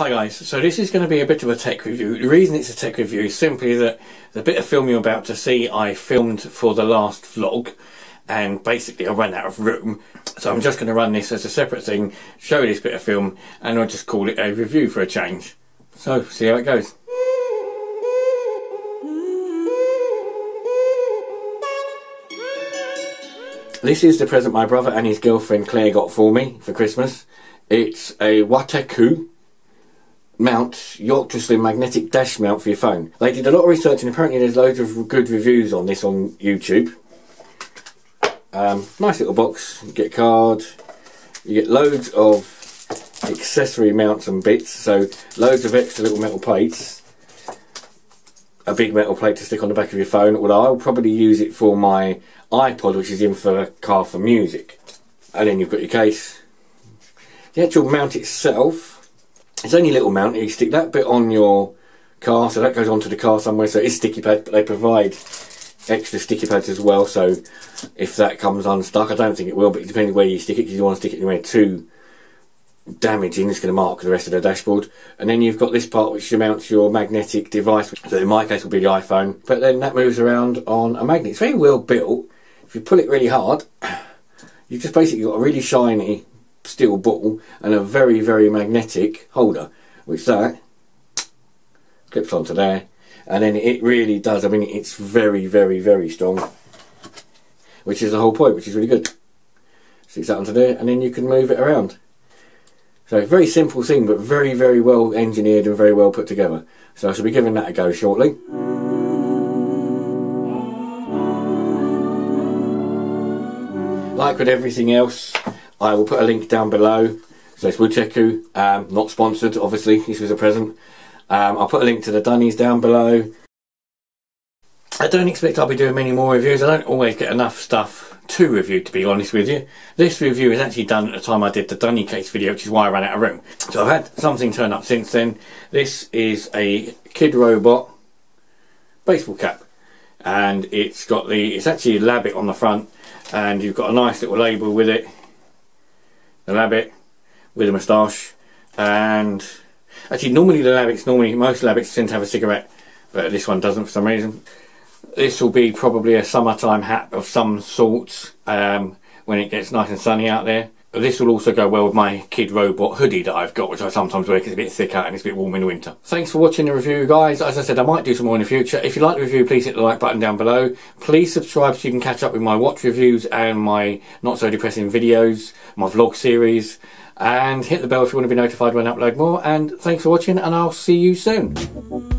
Hi guys, so this is going to be a bit of a tech review. The reason it's a tech review is simply that the bit of film you're about to see I filmed for the last vlog, and basically I ran out of room, so I'm just going to run this as a separate thing, show this bit of film, and I'll just call it a review for a change. So, see how it goes. This is the present my brother and his girlfriend Claire got for me for Christmas. It's a Wuteku mount, Yorkshire Slim magnetic dash mount for your phone. They did a lot of research and apparently there's loads of good reviews on this on YouTube. Nice little box, you get a card, you get loads of accessory mounts and bits, so loads of extra little metal plates. A big metal plate to stick on the back of your phone, although I'll probably use it for my iPod, which is in for the car for music. And then you've got your case. The actual mount itself, it's only a little mount, you stick that bit on your car, so that goes onto the car somewhere, so it's sticky pad, but they provide extra sticky pads as well, so if that comes unstuck, I don't think it will, but depending where you stick it, because you don't want to stick it anywhere too damaging, it's going to mark the rest of the dashboard. And then you've got this part which mounts your magnetic device, so in my case will be the iPhone, but then that moves around on a magnet. It's very well built. If you pull it really hard, you've just basically got a really shiny steel ball and a very, very magnetic holder, which that clips onto there, and then it really does, I mean, it's very, very, very strong, which is the whole point, which is really good. Sticks that onto there and then you can move it around. So very simple thing, but very, very well engineered and very well put together. So I shall be giving that a go shortly. Like with everything else, I will put a link down below. So it's Wuteku, not sponsored, obviously, this was a present. I'll put a link to the Dunnies down below. I don't expect I'll be doing many more reviews. I don't always get enough stuff to review, to be honest with you. This review is actually done at the time I did the Dunny case video, which is why I ran out of room. So I've had something turn up since then. This is a Kid Robot baseball cap, and it's got the, it's actually a Labbit on the front, and you've got a nice little label with it, the Labbit with a moustache. And actually normally the Labbits, normally most Labbits tend to have a cigarette, but this one doesn't for some reason. This will be probably a summertime hat of some sorts when it gets nice and sunny out there. This will also go well with my Kid Robot hoodie that I've got, which I sometimes wear because it's a bit thick out and it's a bit warm in the winter. Thanks for watching the review, guys. As I said, I might do some more in the future. If you like the review, please hit the like button down below. Please subscribe so you can catch up with my watch reviews and my not so depressing videos, my vlog series. And hit the bell if you want to be notified when I upload more. And thanks for watching, and I'll see you soon.